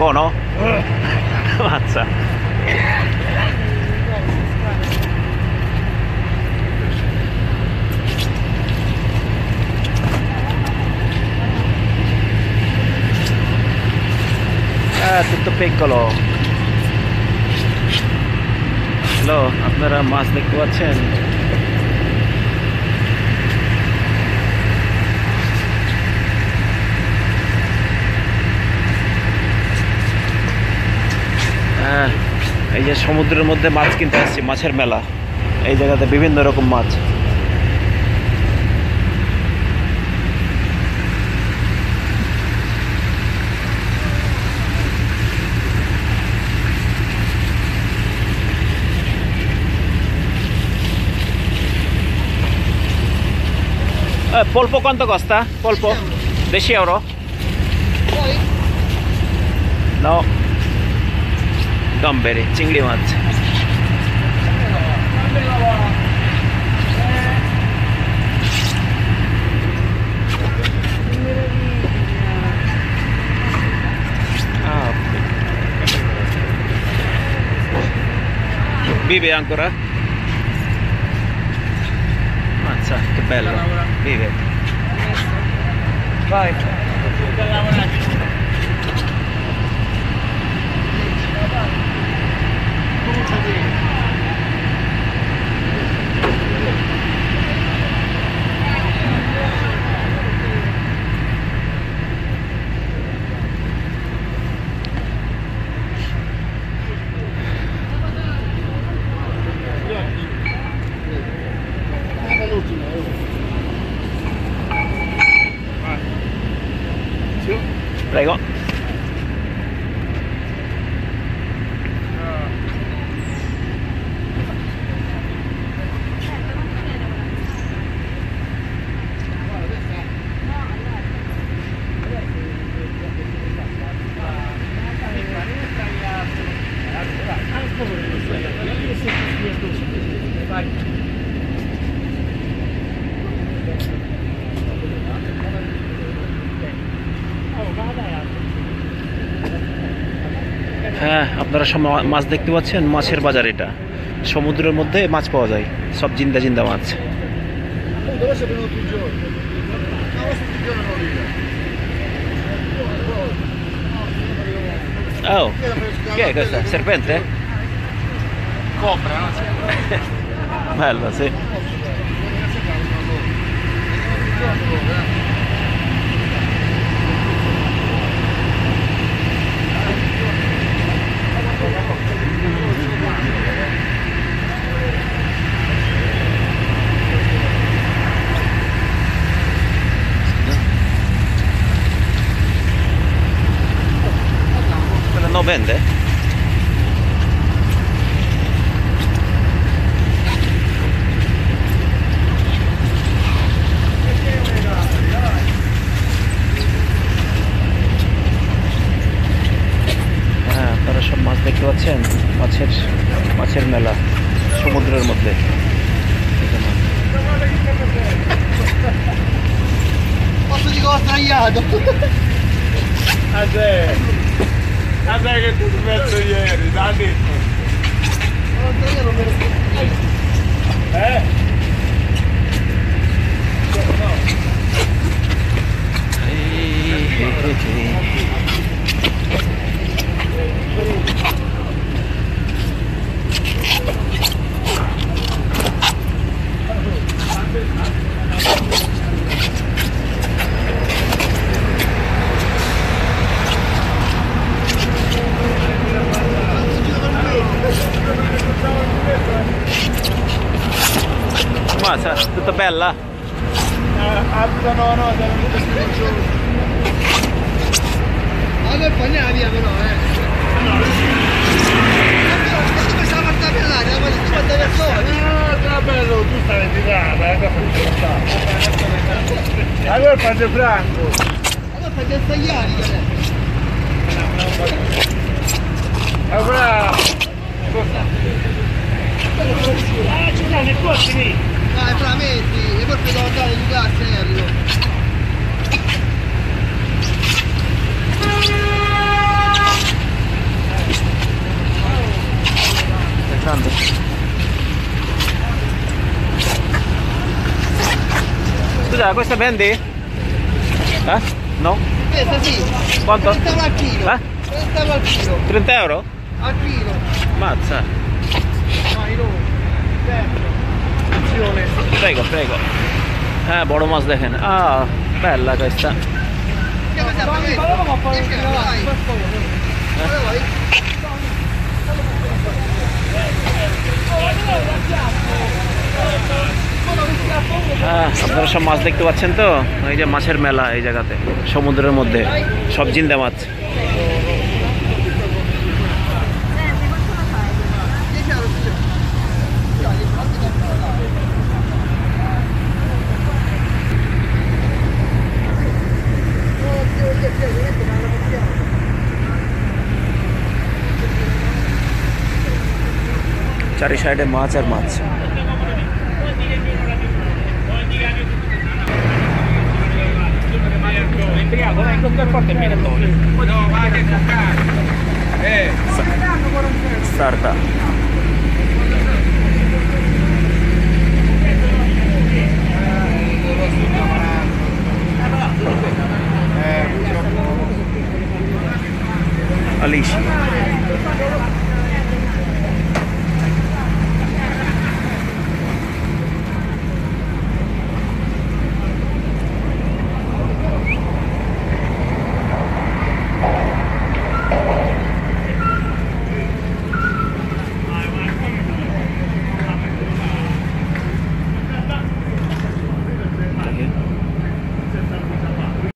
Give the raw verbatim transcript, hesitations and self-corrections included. Buono? Mazza! Ah, tutto piccolo! Hello, Abnara Masnik Watchen. এই যে সমুদ্রের মধ্যে মাছ কিনতে আসছি, মাছের মেলা। এই জায়গাতে বিভিন্ন রকম মাছ। Polpo quanto costa? Polpo? dieci euro? No. Gamberi, cingli mazzi. Ah, okay. Vive ancora? Mazza, che bello, vive. Vai. Prego. হ্যাঁ, আপনারা সব মাছ দেখতে পাচ্ছেন, মাছের বাজার। এটা সমুদ্রের মধ্যে মাছ পাওয়া যায়, সব জিন্দা জিন্দা মাছ। Oh, che è questa? Serpente? Cobra, no? Bella, sì. No vende. হ্যাঁ, আপনারা সব মাছ দেখতে পাচ্ছেন, মাছের মাছের মেলা সমুদ্রের মধ্যে। Guardate che tu ti metto ieri, l'ha detto. Guarda, io non me lo sento. Eh? No. Mazza, tutta bella? No, no, no, devo mettere giù. Ma non puoi andare via però, eh. No, non pensavo a partire all'aria, ma ci sono persone. No, tra bello, tu stai ritirando, eh, per allora fate franco. Allora fate stagliare, eh. Allora, ah, c'è l'anno e corsi lì! Dai, fra, metti! E poi devo andare in gas e arrivo! importante. Scusa, questo vendi? Eh? No? Questa sì. Quanto? trenta al chilo. Eh? trenta al chilo. trenta euro? Al chilo. Mazza. Vai loro. Attenzione. Prego, prego. Eh, buono mas dejen. Ah, bella questa. Che cosa fai? Vai. আপনারা সব মাছ দেখতে পাচ্ছেন তো এই যে মাছের মেলা এই জায়গাতে সমুদ্রের মধ্যে সব জিন্দা মাছ চারি সাইডে মাছ আর মাছ Sarta.